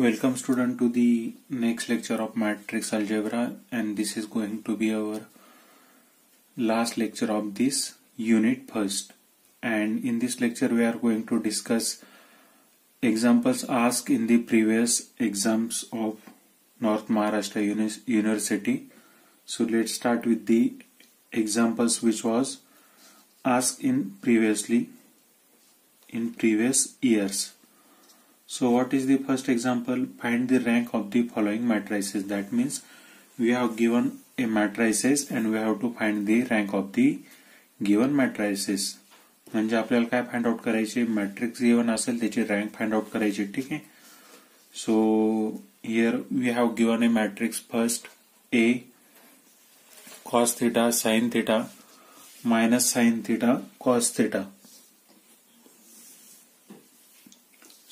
Welcome student to the next lecture of matrix algebra, and this is going to be our last lecture of this unit first. And in this lecture we are going to discuss examples asked in the previous exams of North Maharashtra University. So let's start with the examples which was asked in previous years. So what is the first example? Find the rank of the following matrices. That means we have given a matrices and we have to find the rank of the given matrices. म्हणजे आपल्याला काय find out करायचे, matrix given असेल त्याची rank find out करायची. ठीक आहे. So here we have given a matrix first A cos theta sin theta minus sin theta cos theta.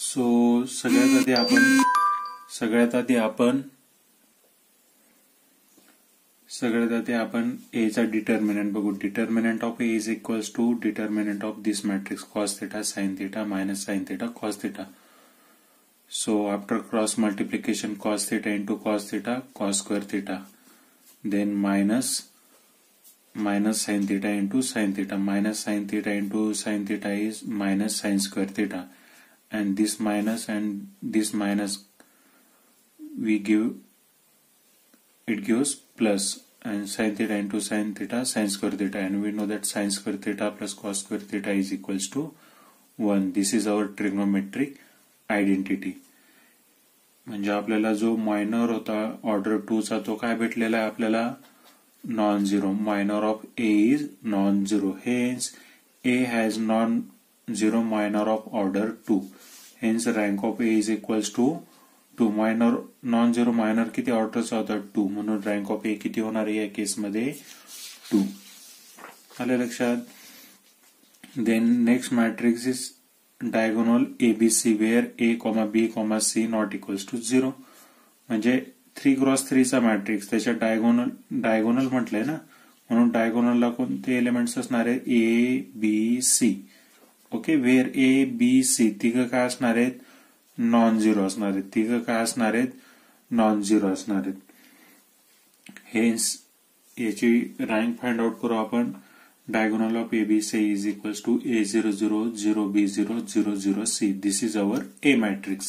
So सगळ्यात आधी आपण ए चा डिटर्मिनेंट बघू. Determinant of A is equals to determinant of this matrix cos theta sin theta minus sin theta cos theta. So after cross multiplication cos theta into cos theta cos square theta, then minus sin theta into sin theta, minus sin theta into sin theta is minus sin square theta, and this minus we give, it gives plus, and sin theta into sin theta sin square theta, and we know that sin square theta plus cos square theta is equals to 1. This is our trigonometric identity. म्हणजे आपल्याला जो minor होता order 2 चा तो काय भेटलेला आहे आपल्याला, non zero. Minor of a is non zero, hence a has non zero minor of order 2, hence rank of a is equals to 2. Minor non zero minor किती ऑर्डरचा होता 2, म्हणून रँक ऑफ a किती होणार या केस मध्ये 2. आले लक्षात. Then next matrix is diagonal abc where a, b, c not equals to 0. म्हणजे 3 × 3 चा मॅट्रिक्स, त्याच्या डायगोनल म्हटलंय ना, म्हणून डायगोनलला कोणते एलिमेंट्स असणार आहेत a, b, c. Okay. Where a, b, c तिघ काय असणार आहेत, नॉन झिरो असणार आहेत. हेन्स याची रँक फाइंड आउट करू आपण. Diagonal of abc is equals to a0 0 0 b 0 0 0 c. This is our a matrix.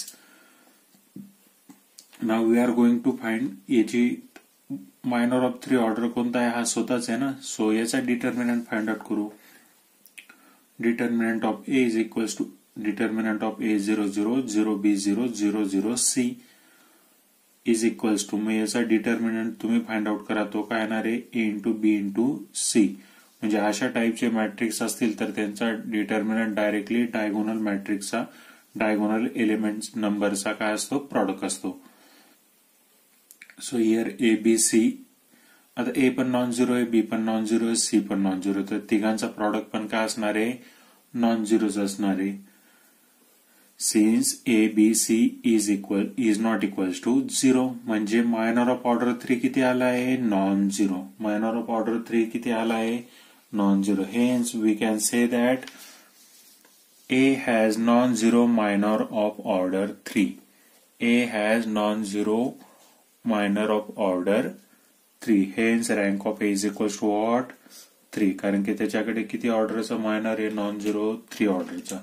Now we are going to find याची मायनर ऑफ 3 ऑर्डर कोणता आहे, हा स्वतःच आहे ना, सो याचा डिटर्मिनंट फाइंड आउट करू. Determinant of a is equals to determinant of a 0 0 0 b 0 0 0 c is equals to, म्हणजे याचा डिटर्मिनेंट तुम्ही फाइंड आउट करा, तो काय येणार आहे a into b into c. म्हणजे अशा टाइपचे मॅट्रिक्स असतील तर त्यांचा डिटर्मिनेंट डायरेक्टली डायगोनल मॅट्रिक्सचा डायगोनल एलिमेंट्स नंबरचा काय असतो, प्रॉडक्ट असतो. So here a b c, आता a पण नॉन झिरो आहे, b पण नॉन झिरो आहे, c पण नॉन झिरो, तर तिघांचा प्रॉडक्ट पण काय असणार आहे, नॉन झिरोच असणार आहे. Since a b c is not equals to 0, म्हणजे मायनर ऑफ ऑर्डर 3 किती आला आहे, non zero. Hence we can say that a has non zero minor of order 3. Hence rank of a is equals to what 3, कारण की त्याच्याकडे किती ऑर्डरचा minor आहे, नॉन झिरो 3 ऑर्डरचा.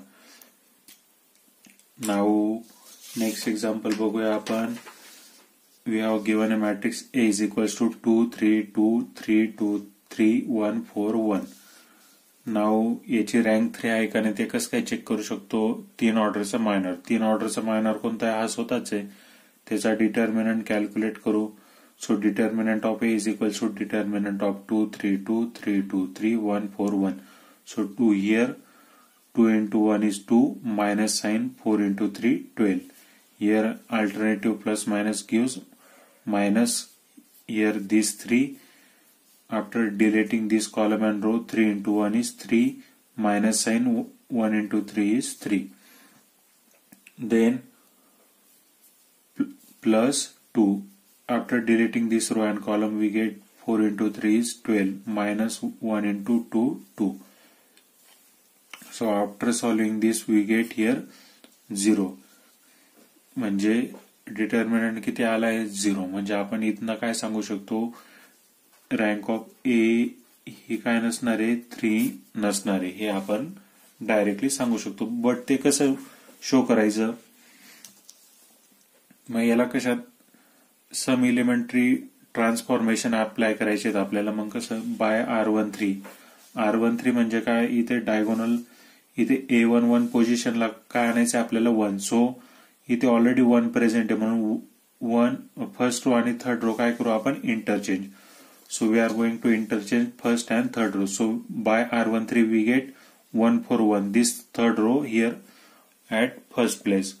नाउ नेक्स्ट एक्झाम्पल बघूया आपण. We have given a matrix a is equals to 2 3 2 3 2 3 1 4 1. नाउ याची रँक 3 आहे का नाही ते कसं काय चेक करू शकतो, 3 ऑर्डरचा मायनर. 3 ऑर्डरचा मायनर कोणता आहे, हा स्वतःच आहे, त्याचा डिटर्मिनंट कॅल्क्युलेट करू. So determinant of a is equals to determinant of 2 3 2 3 2 3 1 4 1. So 2 here, 2 into 1 is 2, minus sign, 4 into 3, 12. Here alternative plus minus gives minus, here this 3, after deleting this column and row, 3 into 1 is 3, minus sign, 1 into 3 is 3. Then plus 2, after deleting this row and column we get 4 into 3 is 12, minus 1 into 2, 2. So after solving this we get here 0. म्हणजे determinant किती आला आहे? Zero. म्हणजे आपण इथनं काय सांगू शकतो, रँक ऑफ ए ही काय नसणार आहे, थ्री नसणार आहे, हे आपण डायरेक्टली सांगू शकतो. बट ते कसं शो करायचं, मग याला कशात सम इलिमेंटरी ट्रान्सफॉर्मेशन अप्लाय करायचे आहेत आपल्याला. मग कसं बाय आर वन थ्री म्हणजे काय, इथे डायगोनल इथे A11 पोझिशनला काय आणायचं आपल्याला, वन. सो इथे ऑलरेडी वन प्रेझेंट आहे, म्हणून वन फर्स्ट रो आणि थर्ड रो काय करू आपण, interchange. So we are going to interchange first and third row. So by R13 we get 141 this third row here at first place,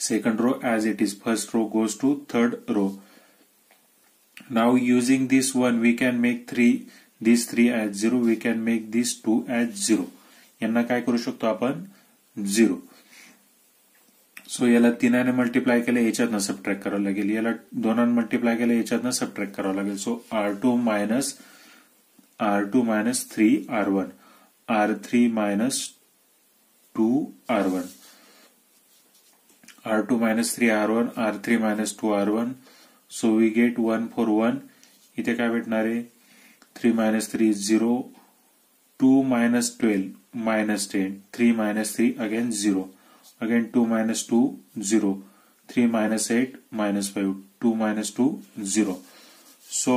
second row as it is, first row goes to third row. Now using this one we can make this three at zero, we can make this two at zero. यांना काय करू शकतो आपण, zero. सो याला तिनाने multiply केलं, याच्यातनं subtract करावं लागेल. याला दोनाने मल्टिप्लाय केलं, याच्यातनं सबट्रॅक्ट करावं लागेल. So R two minus three R one, R three minus two R one, R two minus three R one, R three minus two R one. So we get 141. इथे काय भेटणार आहे, three minus three zero, two minus 12 minus 10, three minus three again zero, again two minus two zero, three minus eight minus five, two minus two zero. So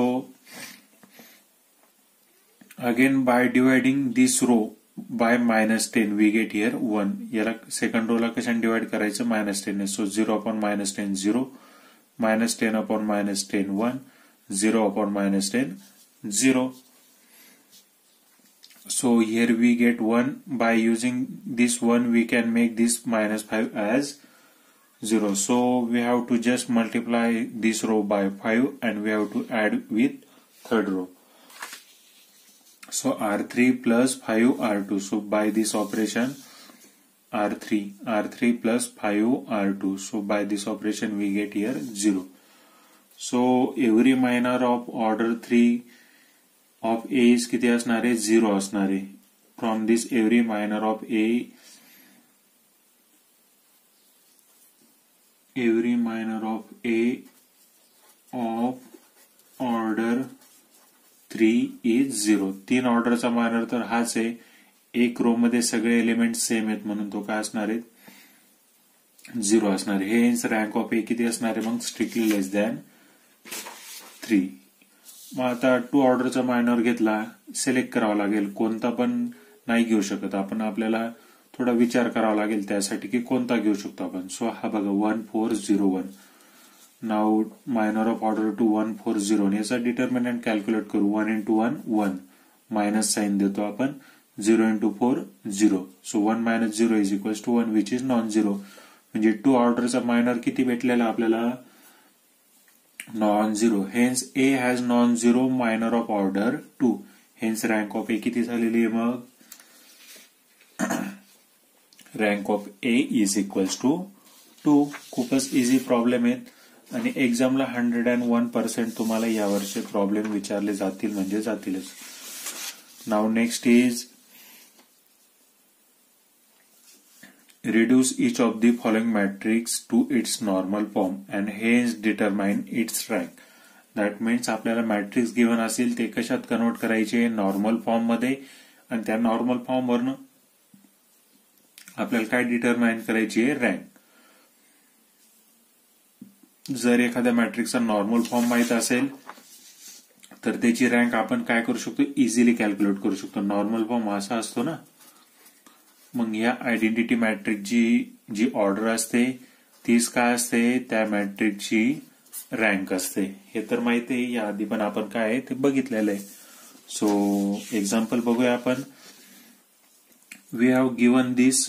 again by dividing this row by minus 10 we get here 1. याला second रोला कशाने divide करायचं, minus 10 ने. So zero upon minus 10 zero, minus 10 upon minus 10 1, zero upon minus 10 zero. So here we get 1. By using this 1 we can make this minus 5 as 0. So we have to just multiply this row by 5 and we have to add with third row. So R3 plus 5 R2. So by this operation R3 plus 5 R2. So by this operation we get here 0. So every minor of order 3 of A is किती असणार आहे, zero असणार आहे. From this every minor of A, every minor of A of order three is zero. तीन ऑर्डरचा minor तर हाच आहे, एक रो मध्ये सगळे एलिमेंट सेम आहेत म्हणून तो काय असणार आहे, झिरो असणार आहे. हे इन्स रँक ऑफ ए किती असणार आहे, मग स्ट्रिक्टली लेस दॅन 3. मग आता टू ऑर्डरचा मायनर घेतला, सिलेक्ट करावा लागेल, कोणता पण नाही घेऊ शकत आपण, आपल्याला थोडा विचार करावा लागेल त्यासाठी की कोणता घेऊ शकतो आपण. सो हा बघा 1401. Now minor of order two 140, याचा डिटर्मिनंट कॅल्क्युलेट करू. 1 into 1 1, मायनस साइन देतो आपण, 0 into 4 0. सो 1 minus 0 is equals to 1 which is non zero. म्हणजे टू ऑर्डरचा मायनर किती भेटलेला आपल्याला, non zero. Hence A has non zero minor of order 2. Hence rank of A किती झालेली आहे, मग rank of A is equals to 2. खूपच इझी प्रॉब्लेम आहेत आणि एक्झामला 101% तुम्हाला यावरचे प्रॉब्लेम विचारले जातील, म्हणजे जातीलच. Now next is reduce each of the following matrix to its normal form and hence determine its rank. That means आपल्याला मॅट्रिक्स गिवन असेल ते कशात कन्वर्ट करायचे, नॉर्मल फॉर्म मध्ये. आणि त्या नॉर्मल फॉर्म वरनं आपल्याला काय डिटरमाइन करायची आहे, रँक. जर एखाद्या मॅट्रिक्सचा नॉर्मल फॉर्म माहित असेल तर त्याची रँक आपण काय करू शकतो, इझिली कॅल्क्युलेट करू शकतो. नॉर्मल फॉर्म असा असतो ना, मग या आयडेंटिटी मॅट्रिकची जी ऑर्डर असते तीच काय असते, त्या मॅट्रिकची रँक असते. हे तर माहिती आहे, या आधी पण आपण काय आहे ते बघितलेलं आहे. सो एक्झाम्पल बघूया आपण. We have given this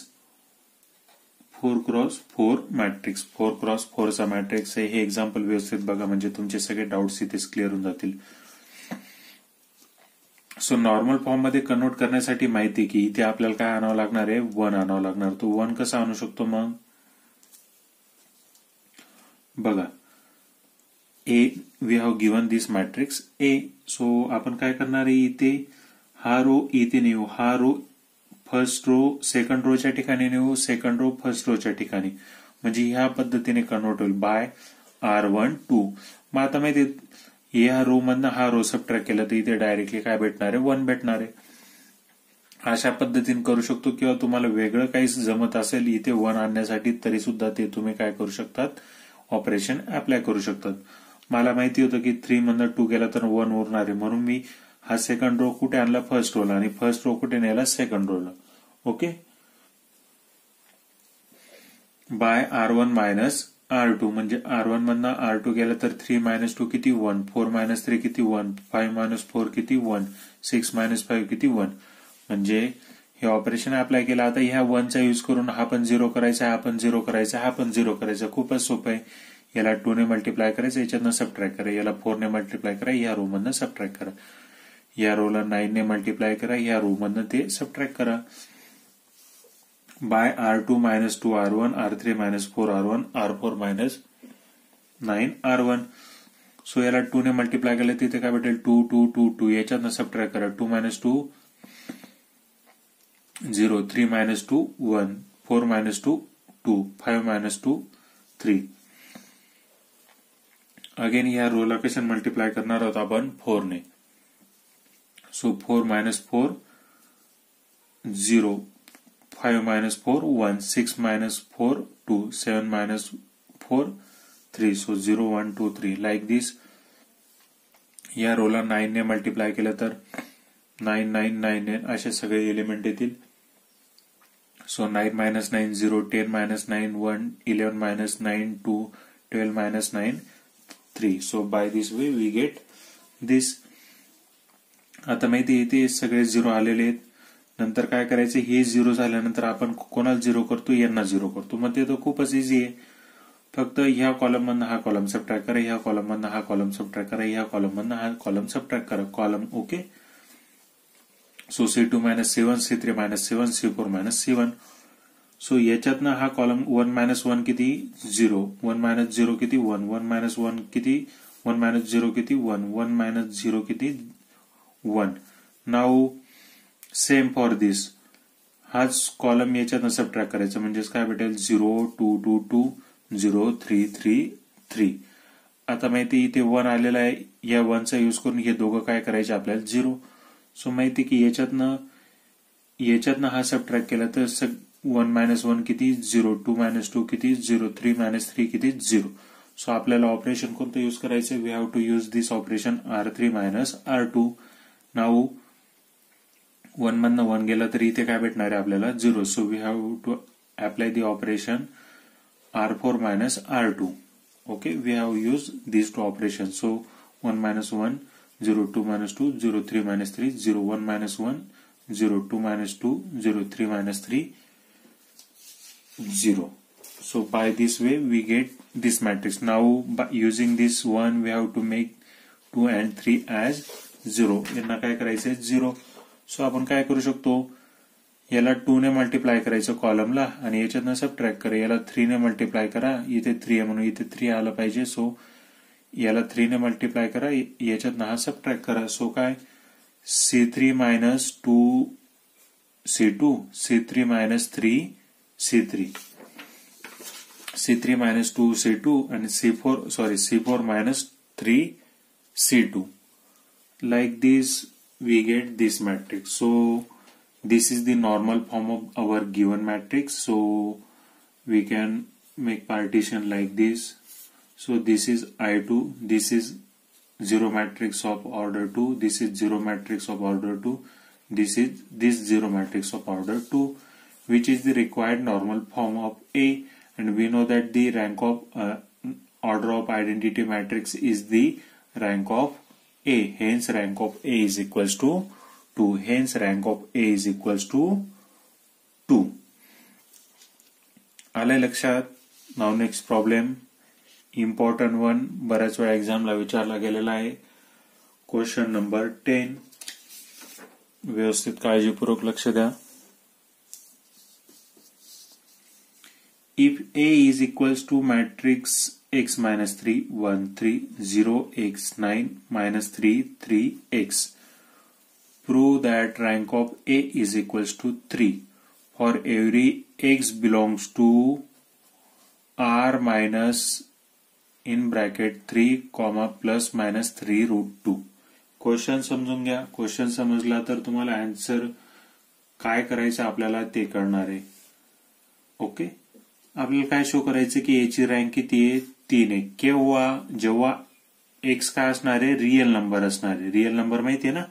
4x4 matrix. 4x4चा मॅट्रिक्स आहे. हे एक्झाम्पल व्यवस्थित बघा म्हणजे तुमचे सगळे डाऊट्स इथेच क्लिअर होऊन जातील. सो नॉर्मल फॉर्म मध्ये कन्वर्ट करण्यासाठी माहिती की इथे आपल्याला काय आणावं लागणार आहे, 1 आणावं लागणार. तो 1 कसा आणू शकतो, मग बघा A we have given this matrix A. So आपण काय करणार आहे, इथे हा रो इथे नेऊ, हा रो फर्स्ट रो सेकंड रोच्या ठिकाणी नेऊ, सेकंड रो फर्स्ट रोच्या ठिकाणी. म्हणजे ह्या पद्धतीने कन्वर्ट होईल बाय R12. मग आता माहिती ह्या रो मधनं हा रो सबट्रॅक्ट केला तर इथे डायरेक्टली काय भेटणार आहे, 1 भेटणार आहे. अशा पद्धतीने करू शकतो किंवा तुम्हाला वेगळं काही जमत असेल इथे 1 आणण्यासाठी तरी सुद्धा ते तुम्ही काय करू शकतात, ऑपरेशन अप्लाय करू शकतात. मला माहिती होतं की 3 मधनं 2 गेला तर 1 उरणार आहे, म्हणून मी हा सेकंड रो कुठे आणला, फर्स्ट रोला, आणि फर्स्ट रो कुठे नेला, सेकंड रोला. Okay, bye R1 minus R2 म्हणजे R1 मधनं R2 गेला तर 3 - 2 किती 1, 4 - 3 किती 1, 5 - 4 किती 1, 6 - 5 किती 1. म्हणजे हे ऑपरेशन अप्लाय केला. आता ह्या 1 चा यूज करून हा पण 0 करायचा, हा पण 0 करायचा, हा पण 0 करायचा. खूपच सोपं आहे. याला 2 ने मल्टिप्लाय करायचं, याच्यातनं सबट्रॅक्ट करा, याला 4 ने मल्टिप्लाय करा, या रो मधनं सबट्रॅक्ट करा, या रोला 9 ने मल्टिप्लाय करा, या रो मधनं ते सबट्रॅक्ट करा. Bye R2 - 2 R1, R3 - 4 R1, R4 - 9 R1. सो याला 2 ने मल्टिप्लाय केलं तिथे काय भेटेल 2 2 2 2, याच्यातनं सबट्रॅक्ट करा, 2 - 2 0, 3 - 2 1, 4 - 2 2, 5 - 2 3. अगेन या रोला कशा मल्टिप्लाय करणार आहोत आपण 4 ने. सो 4 - 4 0, 5 - 4 1, 6 - 4 2, 7 - 4 3. So 0 1 2 3 like this. या रोला 9 ने मल्टिप्लाय केलं तर 9 9 9 9 असे सगळे एलिमेंट येतील. So 9 - 9 0, 10 - 9 1, 11 - 9 2, 12 - 9 3. So by this way we get this. आता माहिती इथे सगळे 0 आलेले आहेत. नंतर काय करायचं, हे 0 झाल्यानंतर आपण कोणाला 0 करतो, यांना 0 करतो. मग ते तर खूपच इझी आहे. फक्त ह्या कॉलम मधनं हा कॉलम सबट्रॅक्ट करा, ह्या कॉलम मधनं हा कॉलम सबट्रॅक्ट करा, ह्या कॉलम मधनं हा कॉलम सबट्रॅक्ट करा column. Okay. So C2 - 7, C3 - 7, C4 - 7. So याच्यातनं हा कॉलम 1 - 1 किती 0, 1 - 0 किती 1, 1 - 1 किती 1 - 0 किती 1, 1 - 0 किती 1. नाऊ सेम फॉर दिस, हाच कॉलम याच्यातनं सबट्रॅक्ट करायचं म्हणजेच काय भेटेल 0 2 2 2 0 3 3 3. आता माहिती इथे 1 आलेला आहे, या 1 चा यूज करून हे दोघं काय करायचे आपल्याला 0. सो माहिती की याच्यातनं हा सबट्रॅक्ट केला तर 1 - 1 किती 0, 2 - 2 किती 0, 3 - 3 किती 0. सो आपल्याला ऑपरेशन कोणतं यूज करायचं, we have to use this operation R3 - R2. Now 1 मधनं 1 गेला तर इथे काय भेटणार आहे आपल्याला 0. So we have to apply the operation R4 - R2. Okay, we have use this two operation. So 1 - 1 0, 2 - 2 0, 3 - 3 0, 1 - 1 0, 2 - 2 0, 3 - 3 0. So by this way we get this matrix. Now by using this 1 we have to make 2 and 3 as 0. यांना काय करायचंय 0. सो आपण काय करू शकतो, याला 2 ने multiply करायचं कॉलमला आणि याच्यातनं सबट्रॅक्ट करा, याला 3 ने मल्टिप्लाय करा, इथे 3 आहे म्हणून इथे 3 आलं पाहिजे. सो याला 3 ने मल्टिप्लाय करा, याच्यातनं हा सबट्रॅक्ट करा. सो काय C3 - 2 C2, C3 - 3 C3, C3 - 2 C2 आणि C4 - 3 C2. Like this we get this matrix. So this is the normal form of our given matrix. So we can make partition like this. So this is I2, this is 0 matrix of order 2, this is 0 matrix of order 2, this is this 0 matrix of order 2, which is the required normal form of A, and we know that the rank of order of identity matrix is the rank of A, hence rank of A is equals to 2, hence rank of A is equals to 2. आले लक्षात. Now next problem, important 1, बऱ्याच वेळा एक्झामला विचारला गेलेला आहे. Question number 10, व्यवस्थित काळजीपूर्वक लक्ष द्या. If A is equals to matrix X - 3 1 3 0 X 9 - 3 3 X, prove that rank of A is equals to 3 for every X belongs to R minus in bracket 3, ± 3 √2. Question समजून घ्या. क्वेश्चन समजला तर तुम्हाला आन्सर काय करायचं आपल्याला ते करणार आहे. ओके, आपल्याला काय शो करायचं की याची रँक किती आहे 3 आहे, केव्हा जेव्हा एक्स काय असणार आहे रियल नंबर असणार आहे. रियल नंबर माहिती आहे ना,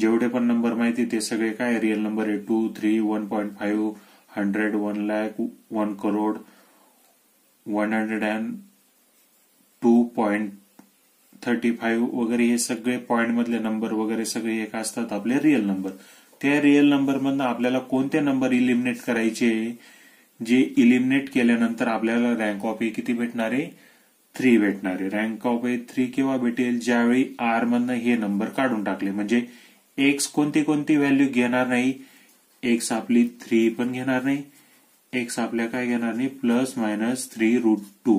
जेवढे पण नंबर माहिती ते सगळे काय रियल नंबर आहे 2, 3, 1.5, 100, 1 लाख, 1 करोड, 102.35 वगैरे हे सगळे पॉइंट मधले नंबर वगैरे सगळे एक असतात आपले रियल नंबर. त्या रियल नंबर मधनं आपल्याला कोणते नंबर इलिमिनेट करायचे, जे इलिमिनेट केल्यानंतर आपल्याला रँक ऑफ ए किती भेटणार आहे 3 भेटणार आहे. रँक ऑफ ए 3 केव्हा भेटेल ज्यावेळी आर मधनं हे नंबर काढून टाकले, म्हणजे एक्स कोणती कोणती व्हॅल्यू घेणार नाही, एक्स आपली 3 पण घेणार नाही, एक्स आपल्या काय घेणार नाही ± 3√2,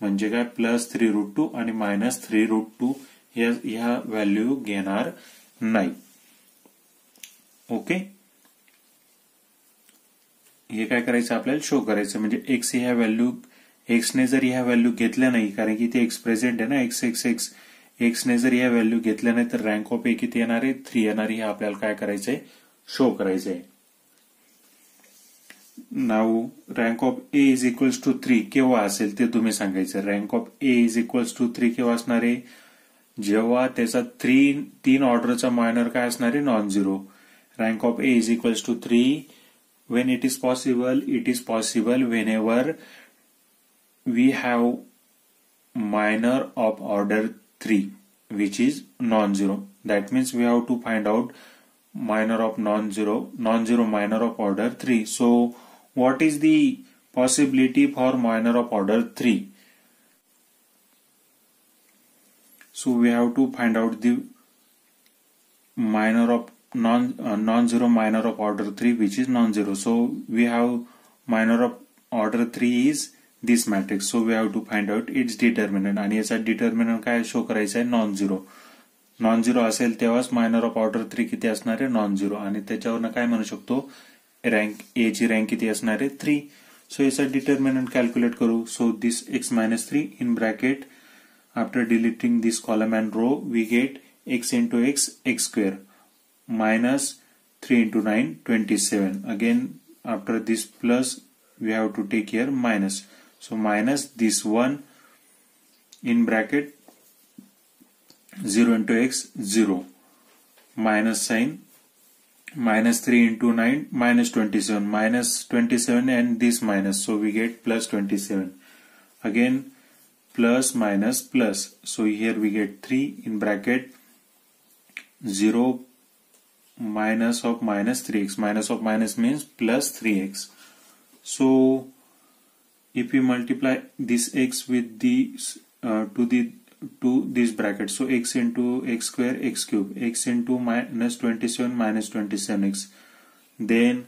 म्हणजे काय +3√2 आणि -3√2 ह्या व्हॅल्यू घेणार नाही. ओके, हे काय करायचं आपल्याला शो करायचं, म्हणजे एक्स ह्या व्हॅल्यू एक्सने जर ह्या व्हॅल्यू घेतल्या नाही, कारण की ते एक्स प्रेझेंट आहे ना, एक्स एक्स एक्स एक्सने जर ह्या व्हॅल्यू घेतल्या नाही तर रँक ऑफ ए किती येणार आहे 3 येणार आहे. हे आपल्याला काय करायचंय शो करायचंय. Now rank of A is equals to 3 केव्हा असेल ते तुम्ही सांगायचं. Rank of A is equals to 3 केव्हा असणार आहे जेव्हा त्याचा 3 ऑर्डरचा मायनर काय असणार आहे non zero. Rank of A is equals to 3 when it is possible whenever we have minor of order 3 which is non zero. That means we have to find out minor of non-zero minor of order 3. So what is the possibility for minor of order 3? So we have to find out the minor of non-zero minor of order 3 which is non-zero. So we have minor of order 3 is this matrix. So we have to find out its determinant. And yes, determinant काय show करायचं आहे non-zero. Non zero असेल तेव्हाच minor of order 3 किती असणार आहे non zero, आणि त्याच्यावरनं काय म्हणू शकतो रँक ए ची रँक किती असणार आहे 3. सो याचा डिटर्मिनंट कॅल्क्युलेट करू. So this x - 3 in bracket after deleting this column and row we get x × x, x² -3 × 9, 27. Again after this plus we have to take here minus. So minus this 1 in bracket 0 × x 0 minus sign -3 × 9, -27 -27 and this minus, so we get +27. Again plus minus plus, so here we get 3 in bracket 0 - (−3x). Minus of minus means +3x. So if we multiply this x with this to this bracket, so x × x², x³, x into -27, -27x. Then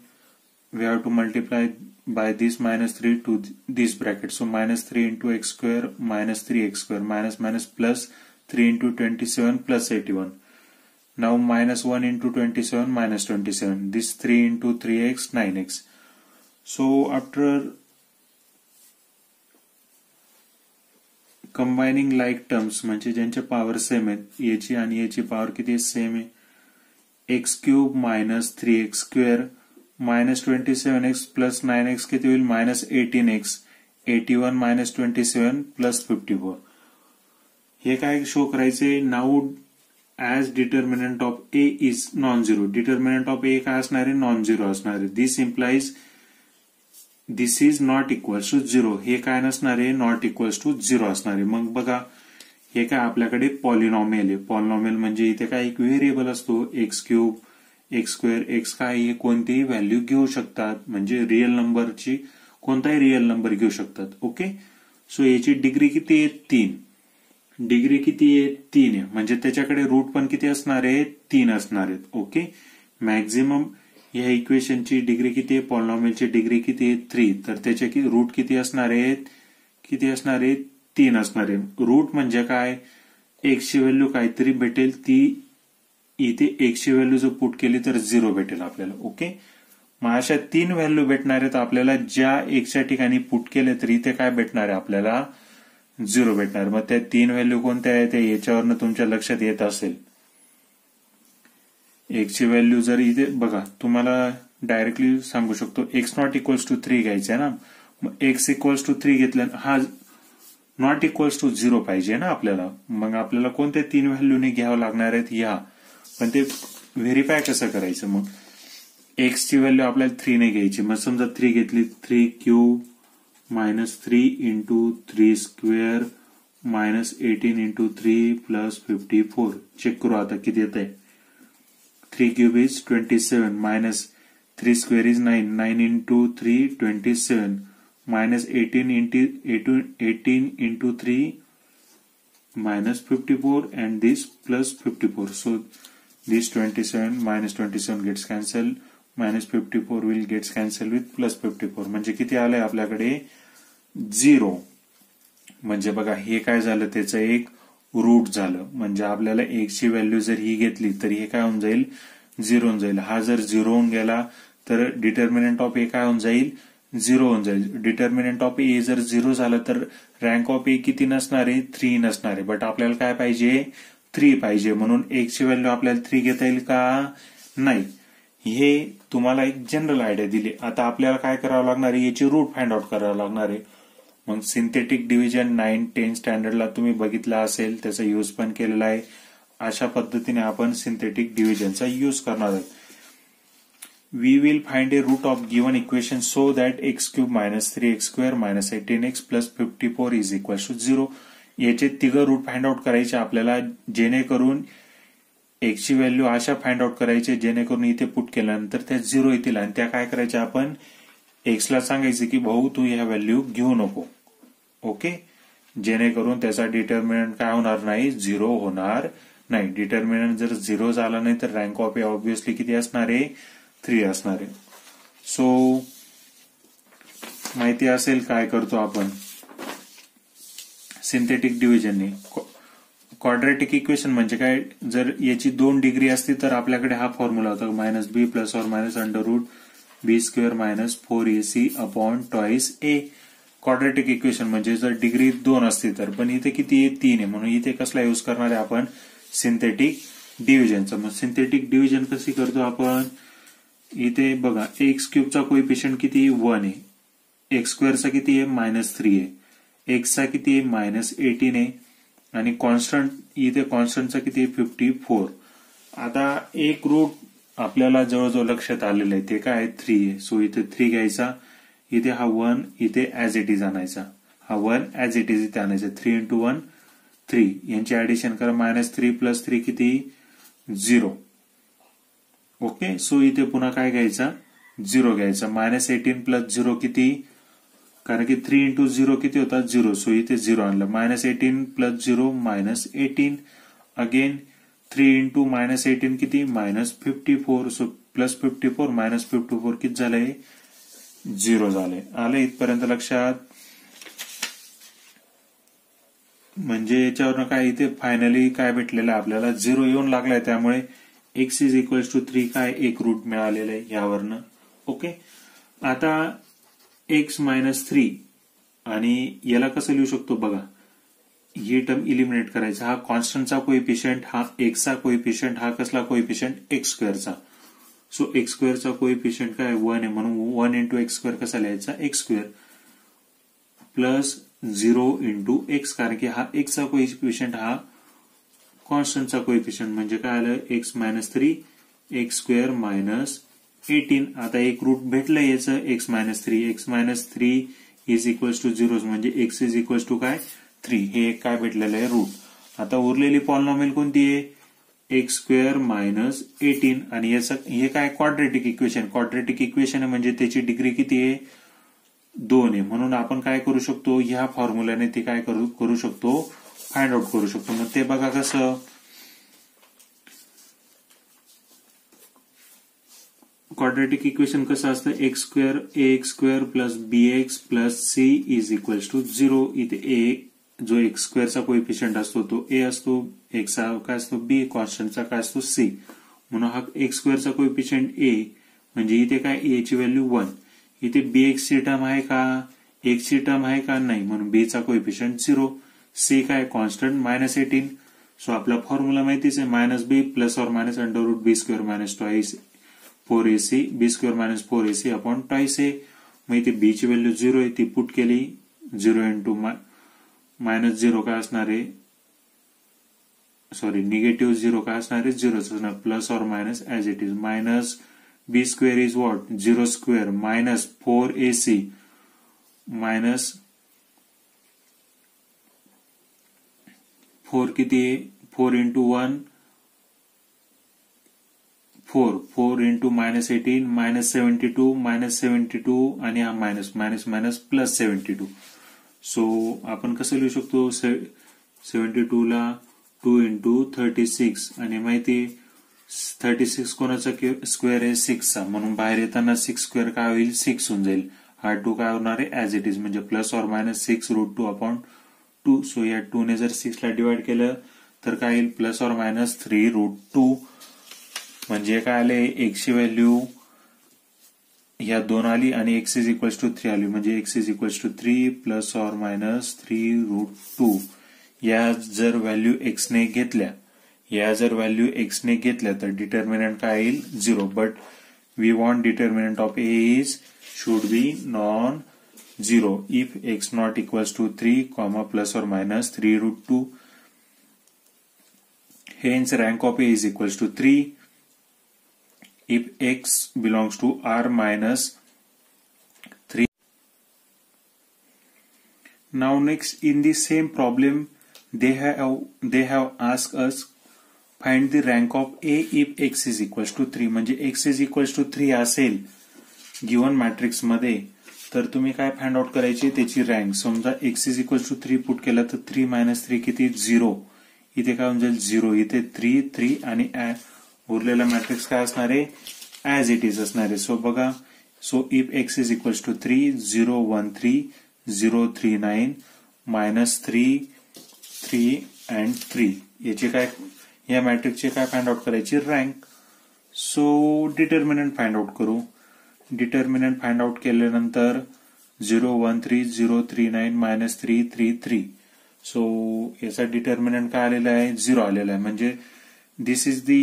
we have to multiply by this -3 to this bracket, so -3 × x², -3x², −, +3 × 27, +81. Now -1 × 27, -27. This 3 × 3x, 9x. So after combining like terms, म्हणजे ज्यांचे power same आहेत, याची आणि याची power किती same आहे x³ - 3x² - 27x + 9x किती होईल -18x. 81 - 27 + 54. हे काय शो करायचे, now as determinant of A is non zero. Determinant of A काय असणार आहे नॉन झिरो असणार आहे. This implies this is not equals to 0. हे काय नसणार आहे नॉट इक्वल्स टू 0 असणार आहे. मग बघा हे काय आपल्याकडे पॉलिनॉमियल आहे. पॉलिनॉमियल म्हणजे इथे काय एक व्हेरिएबल असतो x³, x² काय हे कोणतीही व्हॅल्यू घेऊ शकतात, म्हणजे रिअल नंबरची कोणताही रिअल नंबर घेऊ शकतात. ओके, सो याची डिग्री किती आहे 3. डिग्री किती आहे 3 आहे, म्हणजे त्याच्याकडे रूट पण किती असणार आहे 3 असणार आहेत. ओके, मॅक्झिमम या इक्वेशनची डिग्री किती आहे पॉलिनॉमियलची डिग्री किती आहे 3, तर त्याचे की रूट किती असणार आहेत 3 असणार आहे. रूट म्हणजे काय x ची व्हॅल्यू काहीतरी भेटेल, ती इथे x ची व्हॅल्यू जर पुट केली तर 0 भेटेल आपल्याला. ओके, मग अशा तीन व्हॅल्यू भेटणार आहेत आपल्याला, ज्या एक्सच्या ठिकाणी पुट केले तरी ते काय भेटणार आहे आपल्याला, झिरो भेटणार. मग त्या तीन व्हॅल्यू कोणत्या आहेत ते याच्यावरनं तुमच्या लक्षात येत असेल. एक्सची व्हॅल्यू जर इथे बघा, तुम्हाला डायरेक्टली सांगू शकतो एक्स नॉट इक्वल्स टू 3 घ्यायचंय ना, मग एक्स इक्वल्स टू 3 घेतल्या, हा नॉट इक्वल्स टू 0 पाहिजे ना आपल्याला. मग आपल्याला कोणत्या तीन व्हॅल्यूने घ्यावं लागणार आहेत ह्या, पण ते व्हेरीफाय कसं करायचं. मग एक्स ची व्हॅल्यू आपल्याला 3 ने घ्यायची, मग समजा 3 घेतली, 3³ - 3 इंटू 3² - 18 इंटू 3 प्लस 54. चेक करू आता किती येत आहे. 3³ is 27 minus 3² is 9, 9 into 3 27 minus 18 into 3 minus 54 and this plus 54. So this 27 minus 27 gets cancelled, minus 54 will gets cancelled with plus 54. म्हणजे किती आलंय आपल्याकडे 0. म्हणजे बघा हे काय झालं, त्याचं एक रूट झालं. म्हणजे आपल्याला x ची व्हॅल्यू जर ही घेतली तर हे काय होऊन जाईल, 0 होऊन जाईल. हा जर 0 होऊन गेला तर डिटर्मिनंट ऑफ a काय होऊन जाईल, 0 होऊन जाईल. डिटर्मिनंट ऑफ a जर 0 झालं तर रँक ऑफ a किती नसणार आहे, 3 नसणार आहे. बट आपल्याला काय पाहिजे, 3 पाहिजे. म्हणून x ची व्हॅल्यू आपल्याला 3 घेता येईल का, नाही. हे तुम्हाला एक जनरल आयडिया दिली. आता आपल्याला काय करावं लागणार आहे, याची रूट फाइंड आउट करावं लागणार आहे. मग सिंथेटिक डिव्हिजन 9-10 स्टँडर्डला तुम्ही बघितला असेल, त्याचा यूज पण केलेला आहे. अशा पद्धतीने आपण सिंथेटिक डिव्हिजनचा यूज करणार आहोत. We will find a root of given equation so that x³ - 3x² - 18x plus 54 is equal to 0. याचे तिघं रूट फाइंड आउट करायचे आपल्याला, जेणेकरून x ची व्हॅल्यू अशा फाइंड आउट करायचे जेणेकरून इथे पुट केल्यानंतर त्या 0 येतील. आणि त्या काय करायच्या, आपण x ला सांगायचं की भाऊ तू ह्या व्हॅल्यू घेऊ नको, ओके, जेणेकरून त्याचा डिटर्मिनंट काय होणार नाही, 0 होणार नाही. डिटर्मिनंट जर 0 झाला नाही तर रँक ऑफ ए ऑब्व्हियसली किती असणार आहे, 3 असणार आहे. सो माहिती असेल काय करतो आपण सिंथेटिक डिव्हिजनने. क्वाड्रेटिक इक्वेशन म्हणजे काय, जर याची 2 डिग्री असती तर आपल्याकडे हा फॉर्म्युला होता, minus B plus or minus underroot b² minus 4ac upon twice a. Quadratic equation म्हणजे जर डिग्री 2 असती तर, पण इथे किती आहे, 3 आहे. म्हणून इथे कसला यूज करणार आहे आपण, सिंथेटिक डिव्हिजनचा. मग सिंथेटिक डिव्हिजन कशी करतो आपण, इथे बघा x³ चा कोइफिशियंट किती 1 आहे, x² चा किती आहे -3 आहे, x चा किती आहे -18 आहे, आणि कॉन्स्टंट इथे कॉन्स्टंटचा किती आहे 54. आता एक रूट आपल्याला जवळजवळ लक्षात आलेलं आहे, ते काय आहे 3 आहे. सो इथे 3 घ्यायचा, इथे हा 1 इथे ऍज इट इज आणायचा, हा 1 ऍज इट इज इथे आणायचा. 3 × 1 3, यांची ऍडिशन करा, -3 + 3 किती 0. ओके, सो इथे पुन्हा काय घ्यायचा, 0 घ्यायचा. -18 + 0 किती, कारण की 3 × 0 किती होता 0. सो इथे 0 आणलं. -18 + 0 -18. अगेन 3 × -18 किती -54. सो प्लस 54 -54 किती झालंय, 0 झालंय. आलं इथपर्यंत लक्षात. म्हणजे याच्यावरनं काय इथे फायनली काय भेटलेलं आपल्याला, 0 येऊन लागलाय. त्यामुळे x इज इक्वल्स टू 3 काय एक रूट मिळालेलं आहे यावरनं. ओके, आता x -3 आणि याला कसं लिहू शकतो बघा, ही टर्म इलिमिनेट करायचा. हा कॉन्स्टंटचा कोइफिशियंट, हा x चा कोइफिशियंट, हा कसला कोइफिशियंट x² चा. सो x² चा कोइफिशियंट काय 1 आहे, म्हणून 1 × x² कसा लिहायचा, x² प्लस 0 × x, कारण की हा x चा कोइफिशियंट हा कॉन्स्टंटचा कोइफिशियंट. म्हणजे काय आलं, x - 3 x² -18. आता एक रूट भेटलं याचं, x - 3 x - 3 is equals to 0. म्हणजे x इज इक्वल्स टू काय 3. हे एक काय भेटलेलं आहे रूट. आता उरलेली पॉलिनॉमियल कोणती आहे, x² -18. आणि याचं हे काय क्वाड्रेटिक इक्वेशन, क्वाड्रेटिक इक्वेशन आहे म्हणजे त्याची डिग्री किती आहे, 2 आहे. म्हणून आपण काय करू शकतो, ह्या फॉर्म्युल्याने ते काय करू शकतो, फाइंड आउट करू शकतो. मग ते बघा कसं, क्वाड्रेटिक इक्वेशन कसं असतं, x² plus bx plus c is equals to 0. इथे a जो x² चा कोइफिशियंट असतो तो a असतो, x चा काय असतो b, कॉन्स्टंटचा काय असतो c. म्हणून हा x² चा कोइफिशियंट a म्हणजे इथे काय ए ची व्हॅल्यू 1, इथे बी एक्स ची टर्म आहे का, एक्स ची टर्म आहे का नाही, म्हणून बी चा कोएफिशिएंट 0, सी काय कॉन्स्टंट -18. सो आपला फॉर्म्युला माहितीच आहे, -b plus or minus underroot B square minus twice 4ac, B square minus 4ac upon twice A. मग इथे बी ची व्हॅल्यू 0 आहे, ती पुट केली 0 इंटू माइनस 0 काय असणार आहे, सॉरी निगेटिव 0 काय असणार आहे, 0 plus or minus as it is minus B square is what 0 square minus 4ac minus 4 किती आहे 4 इंटू 1 4 4 इंटू माइनस 18 माइनस 72 आणि हा minus minus minus plus 72. So आपण कसं लिहू शकतो 72 ला 2 इंटू 36 आणि माहिती 36 कोणाचा स्क्वेअर आहे 6 चा, म्हणून बाहेर येताना 6 स्क्वेअर काय होईल 6 होऊन जाईल. हा 2 काय होणार आहे एज इट इज म्हणजे plus or minus 6 root 2 upon 2. So या 2 ने जर 6 ला डिवाइड केलं तर काय येईल प्लस और माइनस 3 रूट 2 म्हणजे काय आले x ची व्हॅल्यू या 2 आली आणि x इज इक्वल्स टू 3 आली म्हणजे x is equals to 3 plus or minus 3 root 2. या जर व्हॅल्यू x ने घेतल्या तर डिटर्मिनंट काय येईल 0, but we want determinant of A is should be non zero if x not equals to 3 comma plus or minus 3 root 2. Hence rank of A is equals to 3 if x belongs to r minus 3. Now next in the same problem they have asked us find the rank of A if x is equals to 3 म्हणजे x is equals to 3 असेल given matrix मध्ये तर तुम्ही काय find out करायची त्याची rank. समजा x is equal to 3 put केला तर 3 मायनस 3 किती 0, इथे काय होऊन जाईल 0, इथे 3 3 आणि उरलेला मॅट्रिक्स काय असणार आहे ऍज इट इज असणार आहे. सो बघा so if x is equal to 3 0 1 3 0 3 9 minus 3 3 and 3 याचे काय या मॅट्रिक्सचे काय फाइंड आउट करायची rank. So determinant find out करू. डिटर्मिनंट फाइंड आउट केल्यानंतर 0 1 3 0 3 9 मायनस 3 3 3. सो याचा डिटर्मिनंट काय आलेला आहे 0 आलेला आहे म्हणजे this is the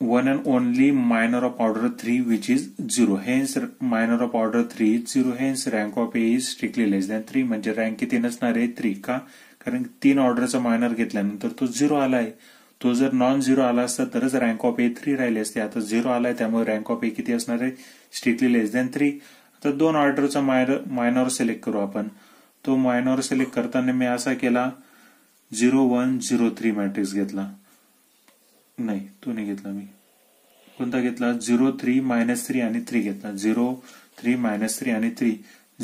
one and only minor of order 3 which is 0. Hence minor of order 3 is 0. Hence rank of A is strictly less than 3 म्हणजे रँक किती नसणार आहे 3 का, कारण 3 ऑर्डरचा मायनर घेतल्यानंतर तो 0 आला आहे. तो जर नॉन झिरो आला असता तरच रँक ऑफ A 3 राहिले असते, आता 0 आलाय त्यामुळे रँक ऑफ A किती असणार आहे स्ट्रिक्टली लेस दॅन 3. आता 2 ऑर्डरचा मायनॉर सिलेक्ट करू आपण. तो मायनॉर सिलेक्ट करताना मी असा केला 0 1 0 3 मॅट्रिक्स घेतला, नाही तो नाही घेतला, मी कोणता घेतला 0 3 मायनस 3 आणि 3 घेतला 0 3 मायनस 3 आणि 3.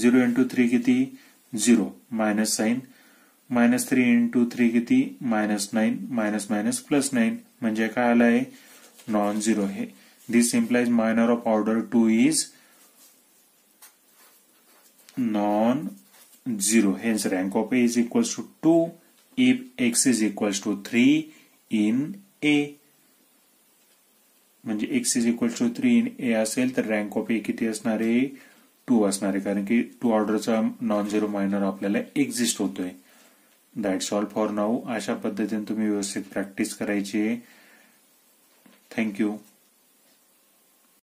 0 इंटू 3 किती 0 मायनस साईन माइनस 3 इंटू 3 किती -9 माइनस माइनस +9 म्हणजे काय आलाय नॉन झिरो. हे this implies minor of order 2 is non zero. Hence rank of A is equals to 2 if x is equals to 3 in A म्हणजे x is equals to 3 in A असेल तर rank of A किती असणार आहे 2 असणार आहे, कारण की 2 ऑर्डरचा नॉन झिरो मायनर आपल्याला एक्झिस्ट होतोय. That's all for now. अशा पद्धतीने तुम्ही व्यवस्थित प्रॅक्टिस करायची. थँक्यू.